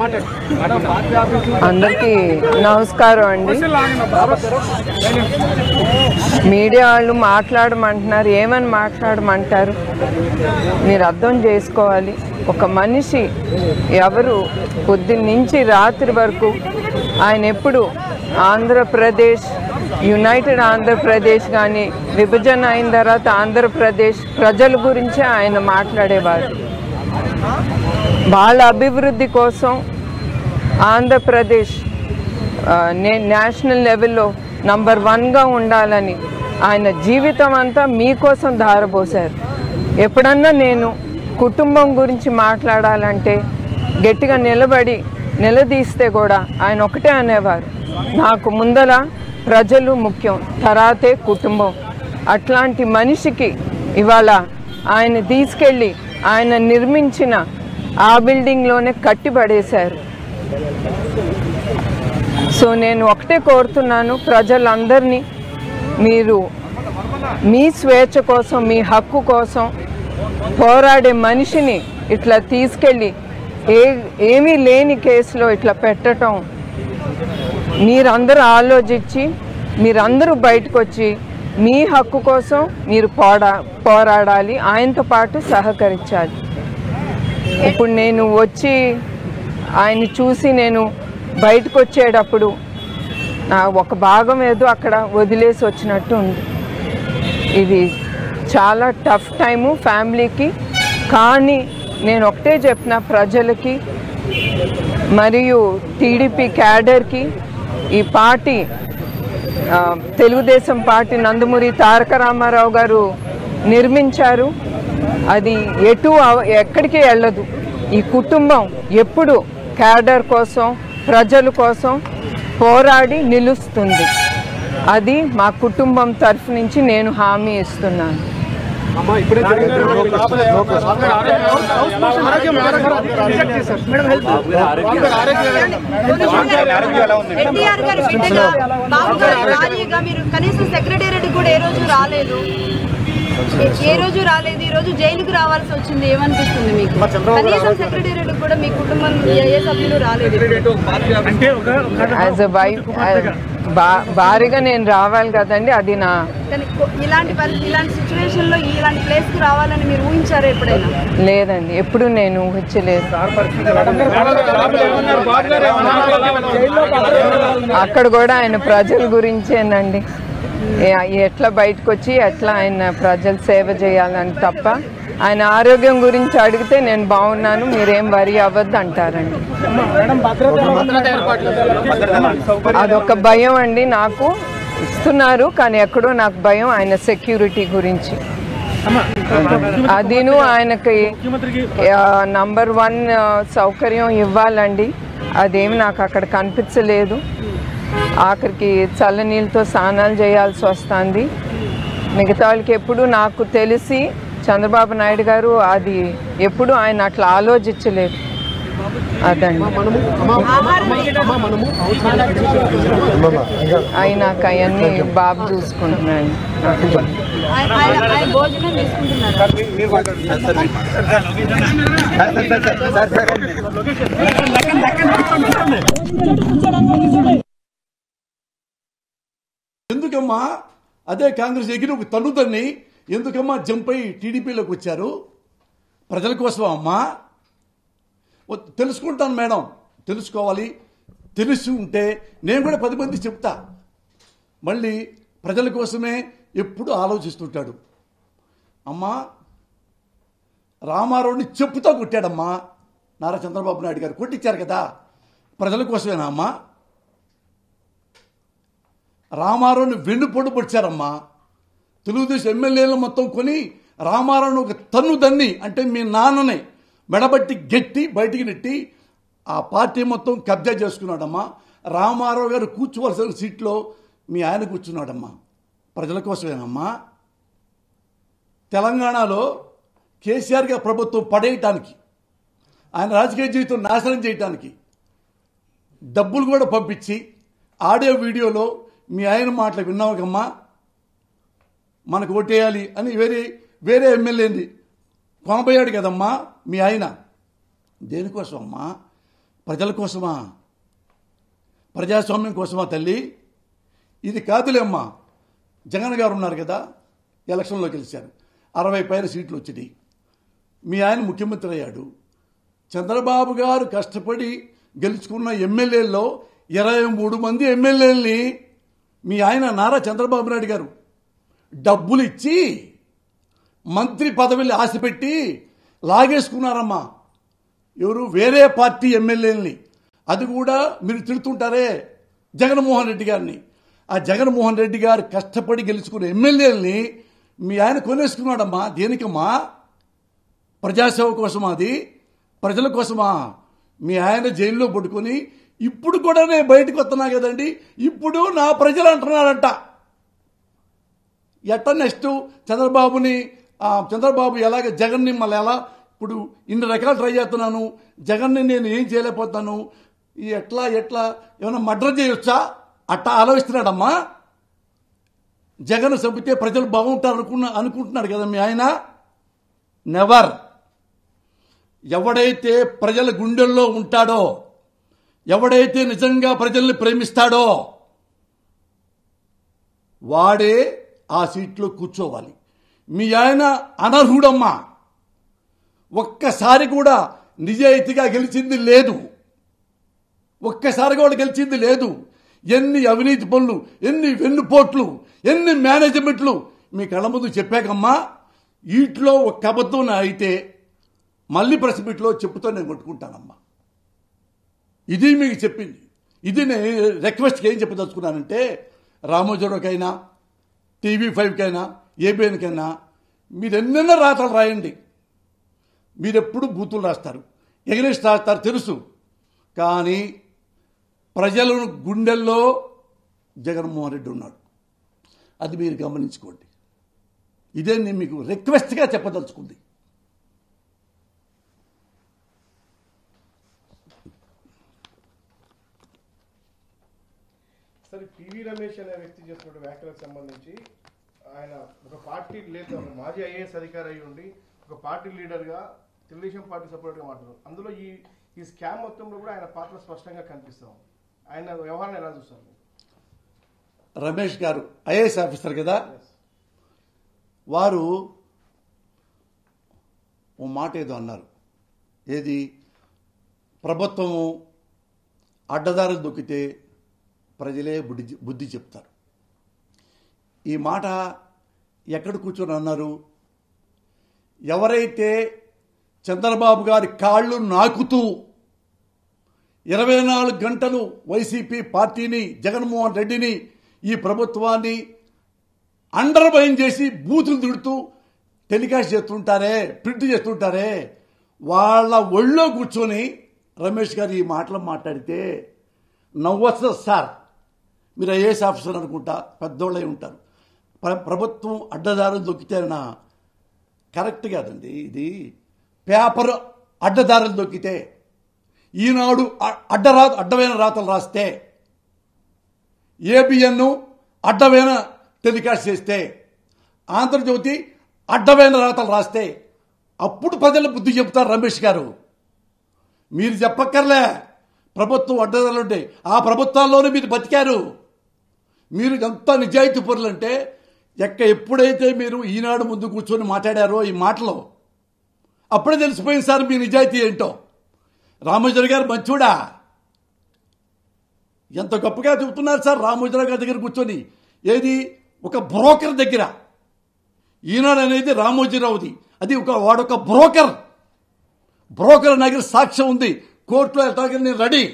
अंदर की नमस्कार मीडिया वालू माट్లాడమంటున్నారు ఏమని మాట్లాడమంటారు మీరు అర్థం చేసుకోవాలి ఒక మనిషి ఎవరు పొద్దు నుంచి రాత్రి వరకు ఆయన ఎప్పుడు ఆంధ్రప్రదేశ్ యునైటెడ్ ఆంధ్రప్రదేశ్ గాని విభజన అయిన తర్వాత ఆంధ్రప్రదేశ్ ప్రజల గురించి ఆయన మాట్లాడేవారు వాళ్ళ అభివృద్ధి కోసం ఆంధ్రప్రదేశ్ నేషనల్ లెవెల్లో నంబర్ 1 గా ఉండాలని ఆయన జీవితం అంతా మీ కోసం ధారపోశారు ఎప్పుడన్నా నేను కుటుంబం గురించి మాట్లాడాలంటే గట్టిగా నిలబడి నిలదీస్తే కూడా ఆయన ఒకటే అనేవారు నాకు ముందల ప్రజలు ముఖ్యం తరాతే కుటుంబం అట్లాంటి మనిషికి ఇవాల ఆయన తీసుకెళ్లి ఆయన నిర్మించిన ఆ బిల్డింగ్ లోనే కట్టిపడేశారు సో నేను ఒకటే కోరుతున్నాను ప్రజలందర్నీ మీరు మీ స్వేచ్ఛ కోసం మీ హక్కు కోసం పోరాడే మనిషిని ఇట్లా తీసుకెళ్లి ఏమీ లేని కేసులో ఇట్లా పెట్టడం మీరందరూ ఆలోచించి మీరందరూ బయటికి వచ్చి మీ హక్కు కోసం మీరు పోరాడాలి ఆయనతో పాటు సహకరించాలి ఇప్పుడు నేను వచ్చి ఆయన చూసి నేను బయటికి వచ్చేటప్పుడు నా ఒక భాగం ఏదో అక్కడ వదిలేసి వచ్చినట్టు ఉంది ఇది చాలా టఫ్ టైము ఫ్యామిలీకి కానీ నేను ఒకటే చెప్పిన ప్రజలకి మరియు టీడీపీ క్యాడర్కి ఈ పార్టీ తెలుగుదేశం పార్టీ నందమూరి తారక రామారావు గారు నిర్మించారు అది ఎటు ఎక్కడికి వెళ్ళదు ఈ కుటుంబం ఎప్పుడు క్యాడర్ కోసం ప్రజల కోసం పోరాడి నిలుస్తుంది అది మా కుటుంబం తరఫు నుంచి నేను హామీ ఇస్తున్నాను భారీగా నేను రావాలి కదండి అది నా లేదండి ఎప్పుడు నేను ఊహించలేదు అక్కడ కూడా ఆయన ప్రజల గురించేనండి ఎట్లా బయటకు వచ్చి ఎట్లా ఆయన ప్రజలు సేవ చేయాలని తప్ప ఆయన ఆరోగ్యం గురించి అడిగితే నేను బాగున్నాను మీరేం వరి అవ్వద్దు అంటారండి అదొక భయం అండి నాకు ఇస్తున్నారు కానీ ఎక్కడో నాకు భయం ఆయన సెక్యూరిటీ గురించి అదిను ఆయనకి #1 సౌకర్యం ఇవ్వాలండి అదేమి నాకు అక్కడ కనిపించలేదు ఆఖరికి చల్లనీళ్ళతో స్నానాలు చేయాల్సి వస్తుంది మిగతా వాళ్ళకి ఎప్పుడు నాకు తెలిసి చంద్రబాబు నాయుడు గారు అది ఎప్పుడు ఆయన అట్లా ఆలోచించలేదు అదండి అయినాక అవన్నీ బాబు చూసుకుంటున్నాను ఎందుకమ్మా అదే కాంగ్రెస్ ఎగిరి తన్నుదని ఎందుకమ్మా జంప్ అయి టీడీపీలోకి వచ్చారు ప్రజల కోసం అమ్మా తెలుసుకుంటాను మేడం తెలుసుకోవాలి తెలిసి ఉంటే నేను కూడా 10 మంది చెప్తా మళ్ళీ ప్రజల కోసమే ఎప్పుడు ఆలోచిస్తుంటాడు అమ్మా రామారావుని చెప్పుతో కొట్టాడమ్మా నారా చంద్రబాబు నాయుడు గారు కొట్టించారు కదా ప్రజల కోసమేనా అమ్మా రామారావుని వెన్నుపోటు పొడిచారమ్మా తెలుగుదేశం ఎమ్మెల్యేలు మొత్తం కొని రామారావుని ఒక తన్నుదన్ని అంటే మీ నాన్ననే మెడబట్టి గట్టి బయటికి నెట్టి ఆ పార్టీ మొత్తం కబ్జా చేసుకున్నాడమ్మా రామారావు గారు కూర్చోవలసిన సీట్లో మీ ఆయన కూర్చున్నాడమ్మా ప్రజల కోసమేనమ్మా తెలంగాణలో కేసీఆర్ గారి ప్రభుత్వం పడేయటానికి ఆయన రాజకీయ జీవితం నాశనం చేయడానికి డబ్బులు కూడా పంపించి ఆడియో వీడియోలో మీ ఆయన మాటలు విన్నావుకమ్మా మనకు ఓటేయాలి అని వేరే వేరే ఎమ్మెల్యేని కొనబోయాడు కదమ్మా మీ ఆయన దేనికోసం అమ్మా ప్రజల కోసమా, ప్రజాస్వామ్యం కోసమా తల్లి? ఇది కాదులేమ్మా. జగన్ గారు ఉన్నారు కదా, ఎలక్షన్లో గెలిచారు, 60 పైన సీట్లు వచ్చినాయి, మీ ఆయన ముఖ్యమంత్రి అయ్యాడు. చంద్రబాబు గారు కష్టపడి గెలుచుకున్న ఎమ్మెల్యేల్లో 23 మంది ఎమ్మెల్యేలని మీ ఆయన నారా చంద్రబాబు నాయుడు గారు డబ్బులు ఇచ్చి మంత్రి పదవిని ఆశపెట్టి లాగేసుకున్నారమ్మా. ఎవరు? వేరే పార్టీ ఎమ్మెల్యేలని. అది కూడా మీరు తిడుతుంటారే జగన్మోహన్ రెడ్డి గారిని. ఆ జగన్మోహన్ రెడ్డి గారు కష్టపడి గెలుచుకున్న ఎమ్మెల్యేలని మీ ఆయన కొనేసుకున్నాడమ్మా. దేనికమ్మా? ప్రజాసేవ కోసమా? అది ప్రజల కోసమా? మీ ఆయన జైల్లో పట్టుకొని ఇప్పుడు కూడా నేను బయటకు వస్తున్నా కదండి, ఇప్పుడు నా ప్రజలు అంటున్నారంట. ఎట్ట నెక్స్ట్ చంద్రబాబు ఎలాగ జగన్ని మళ్ళీ ఎలా ఇప్పుడు ఇన్ని రకాలు ట్రై చేస్తున్నాను, జగన్ని నేను ఏం చేయలేకపోతాను, ఎట్లా ఏమైనా మర్డర్ చేయొచ్చా అట్టా ఆలోచిస్తున్నాడమ్మా. జగన్ చంపితే ప్రజలు బాగుంటారు అనుకుంటున్నాడు కదా మీ ఆయన. నెవర్. ఎవడైతే ప్రజల గుండెల్లో ఉంటాడో, ఎవడైతే నిజంగా ప్రజల్ని ప్రేమిస్తాడో వాడే ఆ సీట్లో కూర్చోవాలి. మీ ఆయన అనర్హుడమ్మా. ఒక్కసారి కూడా నిజాయితీగా గెలిచింది లేదు, ఒక్కసారి కూడా గెలిచింది లేదు. ఎన్ని అవినీతి పనులు, ఎన్ని వెన్నుపోట్లు, ఎన్ని మేనేజ్మెంట్లు మీ కళ్ళ ముందు చెప్పాకమ్మా. వీటిలో ఒక్క అబద్ధం అయితే మళ్ళీ ప్రెస్ మీట్లో చెప్పుతో నేను కొట్టుకుంటానమ్మా. ఇది మీకు చెప్పింది. ఇది నేను రిక్వెస్ట్కి ఏం చెప్పదలుచుకున్నానంటే, రామోజీరావుకైనా TV5కైనా ఏబిఎన్కైనా మీరు ఎన్నెన్నో రాతలు రాయండి. మీరెప్పుడు బూతులు రాస్తారు, ఎగనిస్ట్ రాస్తారు తెలుసు, కానీ ప్రజల గుండెల్లో జగన్మోహన్ రెడ్డి ఉన్నాడు, అది మీరు గమనించుకోండి. ఇదే నేను మీకు రిక్వెస్ట్గా చెప్పదలుచుకుంది. సరే, పివి రమేష్ అనే వ్యక్తి చేస్తున్న వ్యాఖ్యలకు సంబంధించి, ఆయన ఒక పార్టీ లీడర్, మాజీ IAS అధికారి అయి ఉండి ఒక పార్టీ లీడర్గా తెలుగుదేశం పార్టీ సపోర్ట్గా మాట్లాడారు. అందులో ఈ స్కామ్ మొత్తంలో కూడా ఆయన పాత్ర స్పష్టంగా కనిపిస్తాం. ఆయన వ్యవహారం ఎలా చూస్తారు? రమేష్ గారు IAS ఆఫీసర్ కదా, వారు ఓ మాట ఏదో అన్నారు, ఏది ప్రభుత్వం అడ్డదారులు దొక్కితే ప్రజలే బుద్ధి చెప్తారు. ఈ మాట ఎక్కడ కూర్చొని అన్నారు? ఎవరైతే చంద్రబాబు గారి కాళ్ళు నాకుతూ 24 గంటలు వైసీపీ పార్టీని, జగన్మోహన్ రెడ్డిని, ఈ ప్రభుత్వాన్ని అండర్మైన్ చేసి బూతులు తిడుతూ టెలికాస్ట్ చేస్తుంటారే, ప్రింట్ చేస్తుంటారే, వాళ్ళ ఒళ్ళో కూర్చొని రమేష్ గారు ఈ మాటలు మాట్లాడితే నవ్వొస్తుంది సార్. మీరు IAS ఆఫీసర్ అనుకుంటా, పెద్దోళ్ళై ఉంటారు. ప్రభుత్వం అడ్డదారులు దొక్కితేనా కరెక్ట్ కాదండి. ఇది పేపర్ అడ్డదారులు దొక్కితే, ఈనాడు అడ్డమైన రాతలు రాస్తే, ఏబిఎన్ అడ్డమైన టెలికాస్ట్ చేస్తే, ఆంధ్రజ్యోతి అడ్డమైన రాతలు రాస్తే అప్పుడు ప్రజలు బుద్ధి చెప్తారు రమేష్ గారు. మీరు చెప్పక్కర్లే, ప్రభుత్వం అడ్డదారులు ఉంటే ఆ ప్రభుత్వాల్లోనే మీరు బతికారు. మీరు ఎంత నిజాయితీ పరులంటే ఎప్పుడైతే మీరు ఈనాడు ముందు కూర్చొని మాట్లాడారో ఈ మాటలో అప్పుడే తెలిసిపోయింది సార్ మీ నిజాయితీ ఏంటో. రామోజీరావు గారు మంచోడా? ఎంత గొప్పగా చెబుతున్నారు సార్. రామోజీరావు గారి దగ్గర కూర్చొని ఏది ఒక బ్రోకర్ దగ్గర, ఈనాడు అనేది రామోజీరావుది, అది వాడొక బ్రోకర్. బ్రోకర్ దగ్గర సాక్ష్యం ఉంది, కోర్టులో ఎలాగైనా నేను రెడీ.